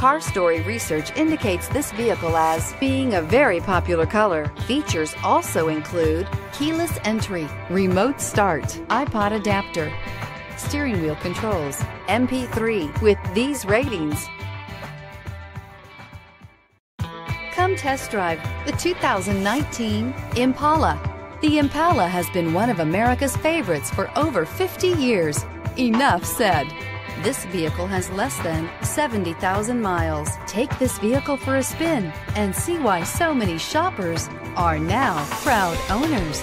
Car Story research indicates this vehicle as being a very popular color. Features also include keyless entry, remote start, iPod adapter, steering wheel controls, MP3. With these ratings, come test drive the 2019 Impala. The Impala has been one of America's favorites for over 50 years. Enough said. This vehicle has less than 70,000 miles. Take this vehicle for a spin and see why so many shoppers are now proud owners.